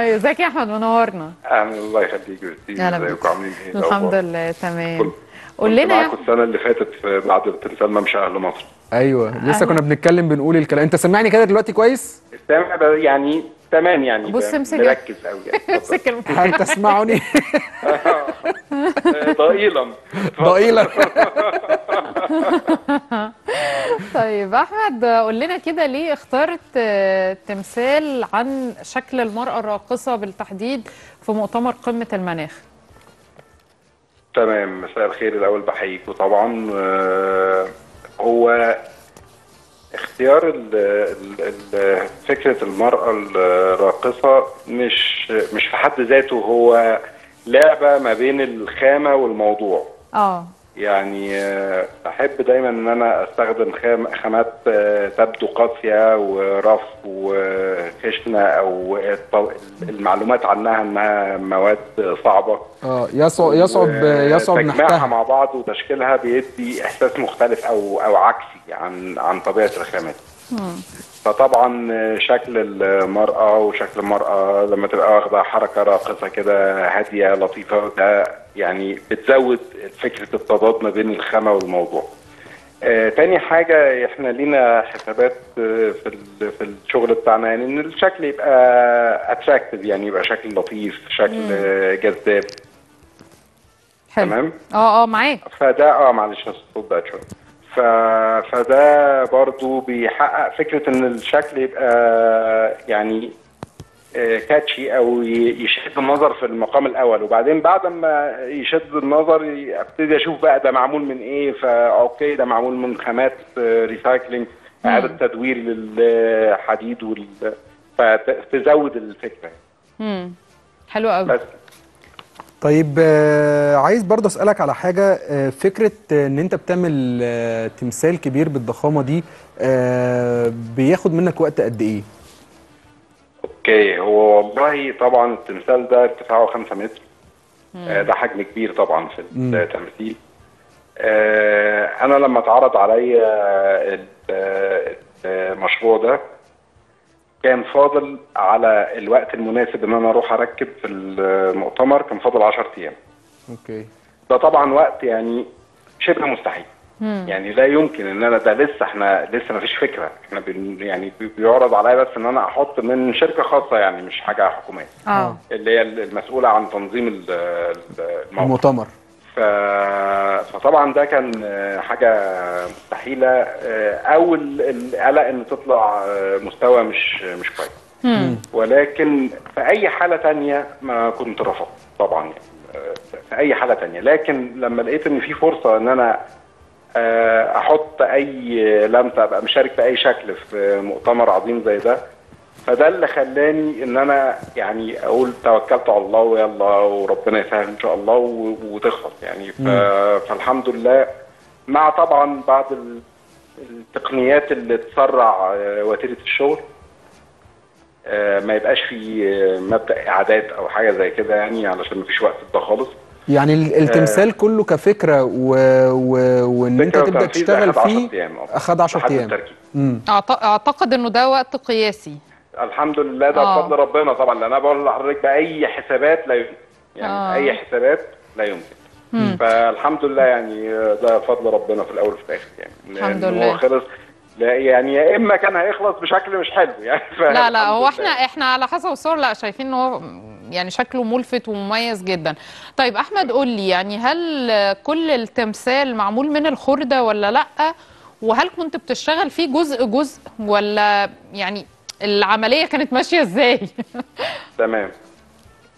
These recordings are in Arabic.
ازيك يا احمد، منورنا. اهلا، الله يخليك. ازيكم، عاملين ايه؟ الحمد لله تمام. قول لنا معاكم السنه اللي فاتت بعد تمثال ممشى اهل مصر. ايوه لسه كنا بنتكلم بنقول الكلام. انت سامعني كده دلوقتي كويس؟ سامع يعني تمام يعني. بص امسك، مركز قوي يعني. امسك الموبايل. هل تسمعني؟ ضئيلا ضئيلا. طيب احمد، قول لنا كده ليه اخترت تمثال عن شكل المرأة الراقصة بالتحديد في مؤتمر قمة المناخ؟ تمام، مساء الخير. الاول بحييك، وطبعا هو اختيار فكرة المرأة الراقصة مش في حد ذاته، هو لعبة ما بين الخامة والموضوع. يعني احب دايما ان انا استخدم خامات تبدو قاسية ورف وخشنة او المعلومات عنها انها مواد صعبة، يصعب تجمعها مع بعض وتشكيلها بيدي احساس مختلف او عكسي عن طبيعة الخامات. فطبعا شكل المرأة لما تبقى واخدة حركة راقصة كده هادية لطيفة، ده يعني بتزود فكرة التضاد ما بين الخامة والموضوع. تاني حاجة، احنا لينا حسابات في الشغل بتاعنا، يعني ان الشكل يبقى اتراكتيف، يعني يبقى شكل لطيف، شكل جذاب. تمام. معاك. فده معلش الصوت بقى شوية. فده برضو بيحقق فكرة ان الشكل يبقى يعني كاتشي او يشد النظر في المقام الاول، وبعدين بعد ما يشد النظر ابتدي اشوف بقى ده معمول من ايه. فاوكي ده معمول من خامات ريسايكلينج، اعاده تدوير للحديد فتزود الفكره. حلو قوي. طيب عايز برضه اسالك على حاجه. فكره ان انت بتعمل تمثال كبير بالضخامه دي بياخد منك وقت قد ايه؟ اوكي، هو والله طبعا التمثال ده ارتفاعه 5 متر، ده حجم كبير طبعا في التمثيل. انا لما اتعرض عليا المشروع ده كان فاضل على الوقت المناسب ان انا اروح اركب في المؤتمر، كان فاضل 10 ايام. اوكي. ده طبعا وقت يعني شبه مستحيل. يعني لا يمكن ان انا ده لسه ما فيش فكره، احنا يعني بيعرض عليا بس ان انا احط من شركه خاصه، يعني مش حاجه حكوميه، اللي هي المسؤوله عن تنظيم المؤتمر. فطبعا ده كان حاجه مستحيله، او القلق ان تطلع مستوى مش كويس. ولكن في اي حاله ثانيه ما كنت رفضت طبعا، يعني في اي حاله ثانيه. لكن لما لقيت ان في فرصه ان انا احط اي لمسه، ابقى مشارك باي شكل في مؤتمر عظيم زي ده، فده اللي خلاني ان انا يعني اقول توكلت على الله ويلا وربنا يسهل ان شاء الله وتخلص يعني. فالحمد لله، مع طبعا بعض التقنيات اللي تسرع وتيره الشغل، ما يبقاش في مبدا اعداد او حاجه زي كده، يعني علشان ما فيش وقت ده خالص. يعني التمثال كله كفكره وان انت تبدا تشتغل فيه اخد 10 ايام. اعتقد انه ده وقت قياسي. الحمد لله، ده بفضل ربنا طبعا، لان انا بقول لحضرتك باي حسابات لا يمكن، يعني اي حسابات لا يمكن. فالحمد لله يعني ده بفضل ربنا في الاول وفي الاخر، يعني الحمد لله هو خلص. لا يعني يا اما كان هيخلص بشكل مش حلو يعني. لا هو احنا على حسب الصور شايفين ان هو يعني شكله ملفت ومميز جدا. طيب احمد، قول لي يعني هل كل التمثال معمول من الخردة ولا لا؟ وهل كنت بتشتغل فيه جزء جزء ولا يعني العملية كانت ماشية ازاي؟ تمام،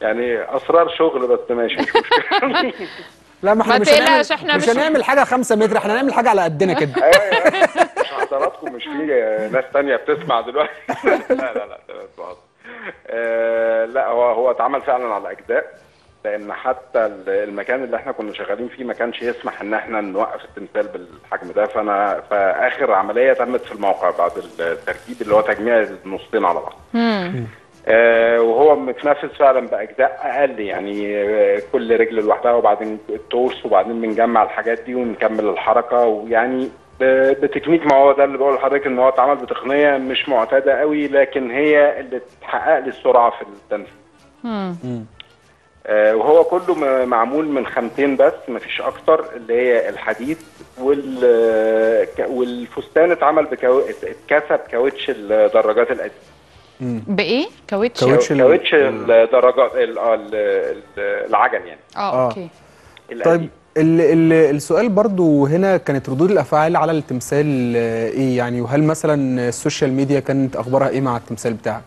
يعني اسرار شغل بس ماشي مش مشكلة. لا ما احنا مش هنعمل حاجه 5 متر، احنا هنعمل حاجه على قدنا كده. مش حضراتكم، مش في ناس ثانيه بتسمع دلوقتي. لا لا، هو اتعمل فعلا على اجزاء، لان حتى المكان اللي احنا كنا شغالين فيه ما كانش يسمح ان احنا نوقف التمثال بالحجم ده. فاخر عمليه تمت في الموقع بعد التركيب، اللي هو تجميع النصين على بعض. وهو متنفذ فعلا باجزاء اقل، يعني كل رجل لوحدها، وبعدين التورس، وبعدين بنجمع الحاجات دي ونكمل الحركه، ويعني بتكنيك. ما هو ده اللي بقول لحضرتك ان هو اتعمل بتقنيه مش معتاده قوي، لكن هي اللي تحقق لي السرعه في التنفيذ. وهو كله معمول من خامتين بس مفيش اكتر، اللي هي الحديد والفستان اتعمل اتكسى بكاوتش الدراجات القديمه. بايه؟ كاوتش الدراجات العجل يعني. اوكي. طيب السؤال برضو هنا، كانت ردود الافعال على التمثال ايه يعني؟ وهل مثلا السوشيال ميديا كانت اخبارها ايه مع التمثال بتاعك؟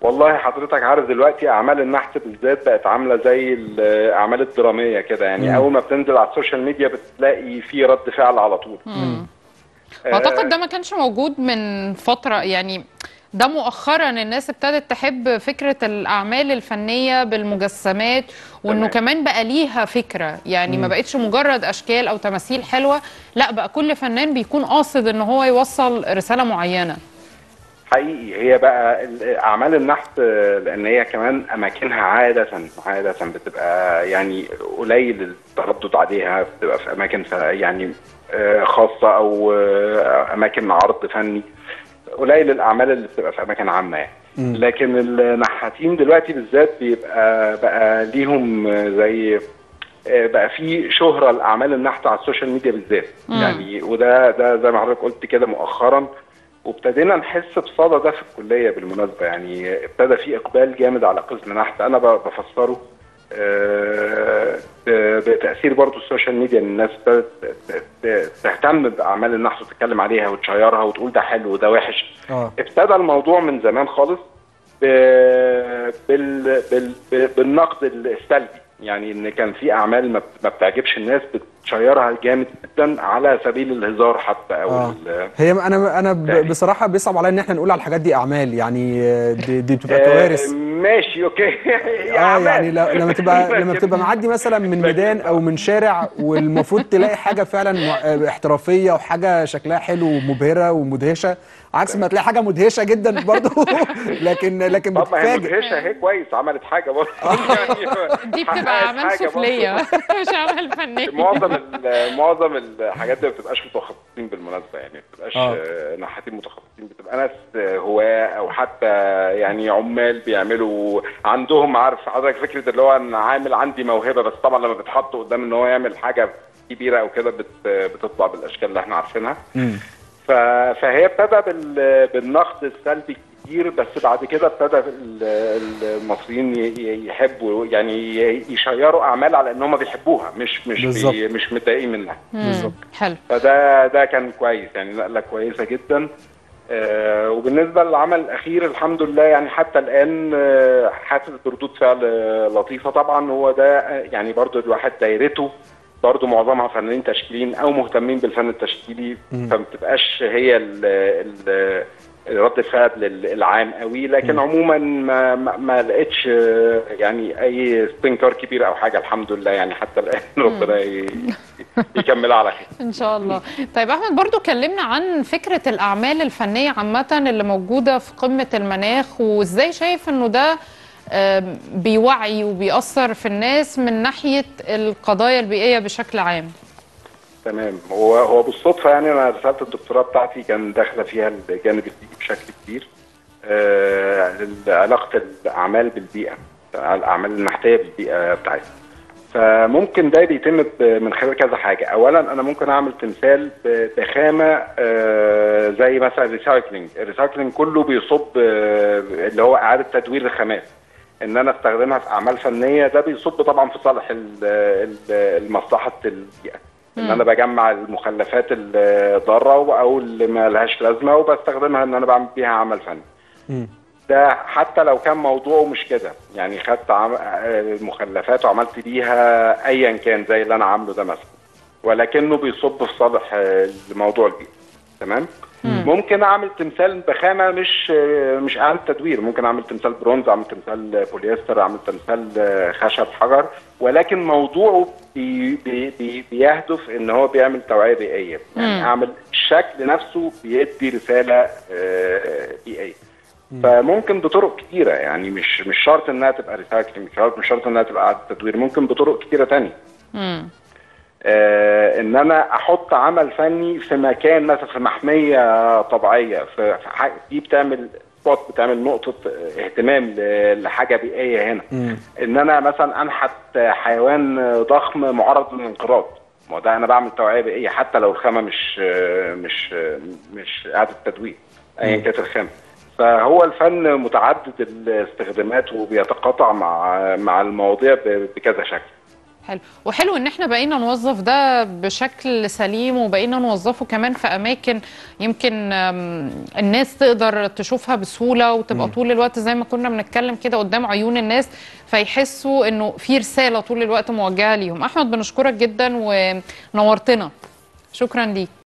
والله حضرتك عارف دلوقتي اعمال النحت بالذات بقت عامله زي الاعمال الدراميه كده يعني. اول ما بتنزل على السوشيال ميديا بتلاقي في رد فعل على طول. اعتقد ده ما كانش موجود من فتره يعني، ده مؤخرا الناس ابتدت تحب فكره الاعمال الفنيه بالمجسمات، وانه كمان بقى ليها فكره يعني، ما بقتش مجرد اشكال او تماثيل حلوه، لا بقى كل فنان بيكون قاصد ان هو يوصل رساله معينه. حقيقي هي بقى اعمال النحت، لان هي كمان اماكنها عاده بتبقى يعني قليل التردد عليها، بتبقى في اماكن يعني خاصه او اماكن عرض فني، قليل الاعمال اللي بتبقى في اماكن عامه يعني. لكن النحاتين دلوقتي بالذات بيبقى بقى ليهم زي بقى في شهره لاعمال النحت على السوشيال ميديا بالذات يعني، وده زي ما حضرتك قلت كده مؤخرا، وابتدينا نحس بصدى ده في الكليه بالمناسبه يعني. ابتدى في اقبال جامد على قسم نحت، انا بفسره بتاثير برضه السوشيال ميديا، ان الناس تهتم باعمال النحت وتتكلم عليها وتشيرها وتقول ده حلو وده وحش. ابتدى الموضوع من زمان خالص بالنقد السلبي يعني، ان كان في اعمال ما بتعجبش الناس بتشيرها جامد جدا على سبيل الهزار حتى او هي انا بصراحه بيصعب عليا ان احنا نقول على الحاجات دي اعمال يعني، دي بتبقى كوارث. ماشي اوكي. يعني لما بتبقى معدي مثلا من ميدان او من شارع والمفروض تلاقي حاجه فعلا احترافيه وحاجه شكلها حلو ومبهره ومدهشه، عكس ما تلاقي حاجه مدهشه جدا برضه. لكن بتتفاجئ. مدهشه اهي كويس، عملت حاجه برضه. دي بتبقى اعمال سفليه مش اعمال فنيه. معظم الحاجات دي ما بتبقاش متخصصين بالمناسبه يعني، ما بتبقاش نحاتين متخصصين، بتبقى ناس هواه او حتى يعني عمال بيعملوا عندهم، عارف حضرتك فكره اللي هو انا عامل عندي موهبه، بس طبعا لما بيتحط قدام ان هو يعمل حاجه كبيره او كده بتطلع بالاشكال اللي احنا عارفينها. فهي ابتدى بالنقد السلبي كتير، بس بعد كده ابتدى المصريين يحبوا يعني يشيروا اعمال على ان هم بيحبوها، مش متضايقين منها. بالظبط. حلو. فده كان كويس يعني، نقله كويسه جدا. وبالنسبه للعمل الاخير الحمد لله يعني، حتى الان حاسس بردود فعل لطيفه. طبعا هو ده يعني برضو الواحد دايرته برضه معظمها فنانين تشكيليين او مهتمين بالفن التشكيلي، فما بتبقاش هي رد الفعل العام قوي، لكن عموما ما لقيتش يعني اي استنكار كبير او حاجه الحمد لله يعني، حتى الان ربنا يكمل على خير ان شاء الله. طيب احمد، برضو كلمنا عن فكره الاعمال الفنيه عامه اللي موجوده في قمه المناخ، وازاي شايف انه ده بيوعي وبيأثر في الناس من ناحية القضايا البيئية بشكل عام؟ تمام. هو بالصدفة يعني، أنا رسالة الدكتوراه بتاعتي كان داخلة فيها الجانب البيئي بشكل كبير، علاقة الأعمال بالبيئة، الأعمال النحتية بالبيئة بتاعتي. فممكن ده بيتم من خلال كذا حاجة. أولا أنا ممكن أعمل تمثال بخامة زي مثلا الريسايكلينج كله بيصب اللي هو إعادة تدوير الخامات، ان انا استخدمها في اعمال فنيه، ده بيصب طبعا في صالح المصلحه البيئه، ان انا بجمع المخلفات الضاره او اللي ما لهاش لازمه وبستخدمها ان انا بعمل بيها عمل فني. ده حتى لو كان موضوعه مش كده يعني، خدت المخلفات وعملت بيها ايا كان زي اللي انا عامله ده مثلا، ولكنه بيصب في صالح الموضوع البيئي. تمام. ممكن اعمل تمثال بخامه مش اعمل تدوير، ممكن اعمل تمثال برونز، اعمل تمثال بوليستر، اعمل تمثال خشب حجر، ولكن موضوعه بيهدف ان هو بيعمل توعيه بيئيه يعني، اعمل الشكل نفسه بيدي رساله بيئيه. فممكن بطرق كتيره يعني، مش شرط انها تبقى ريسايكلينج، مش شرط انها تبقى اعاده تدوير، ممكن بطرق كتيره ثانيه. ان انا احط عمل فني في مكان مثلا، في محميه طبيعيه، دي بتعمل سبوت، بتعمل نقطه اهتمام لحاجه بيئيه هنا. ان انا مثلا انحت حيوان ضخم معرض للانقراض، ما ده انا بعمل توعيه بيئيه حتى لو الخامه مش اعاده تدوير ايا كانت الخامه. فهو الفن متعدد الاستخدامات وبيتقاطع مع المواضيع بكذا شكل. حلو، وحلو ان احنا بقينا نوظف ده بشكل سليم، وبقينا نوظفه كمان في اماكن يمكن الناس تقدر تشوفها بسهوله، وتبقى طول الوقت زي ما كنا بنتكلم كده قدام عيون الناس، فيحسوا انه في رساله طول الوقت موجهه ليهم. احمد، بنشكرك جدا ونورتنا، شكرا ليك.